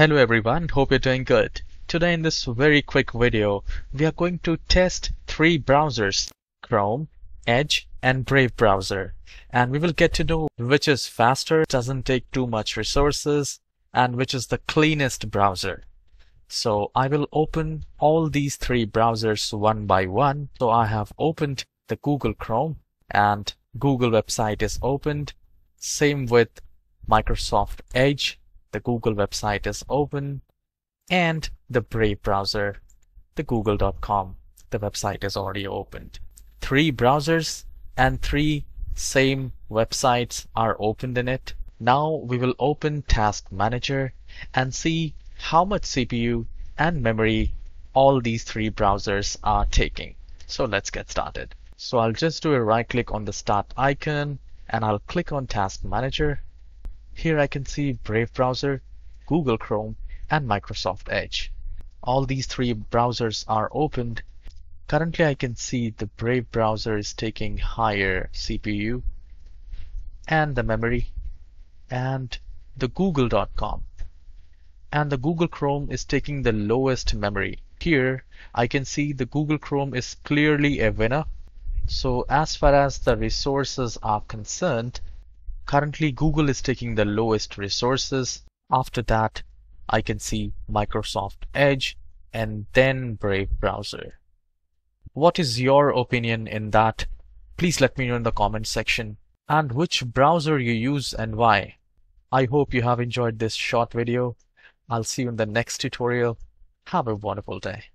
Hello everyone, hope you're doing good. Today in this very quick video, we are going to test three browsers, Chrome, Edge and Brave browser. And we will get to know which is faster, doesn't take too much resources, and which is the cleanest browser. So I will open all these three browsers one by one. So I have opened the Google Chrome and Google website is opened. Same with Microsoft Edge. The Google website is open, and the Brave browser, the google.com, the website is already opened. Three browsers and three same websites are opened in it. Now we will open Task Manager and see how much CPU and memory all these three browsers are taking. So let's get started. So I'll just do a right click on the start icon and I'll click on Task Manager. Here I can see Brave Browser, Google Chrome, and Microsoft Edge. All these three browsers are opened. Currently I can see the Brave Browser is taking higher CPU and the memory, and the Google.com. And the Google Chrome is taking the lowest memory. Here I can see the Google Chrome is clearly a winner. So as far as the resources are concerned, currently, Google is taking the lowest resources. After that, I can see Microsoft Edge and then Brave browser. What is your opinion in that? Please let me know in the comment section, and which browser you use and why. I hope you have enjoyed this short video. I'll see you in the next tutorial. Have a wonderful day.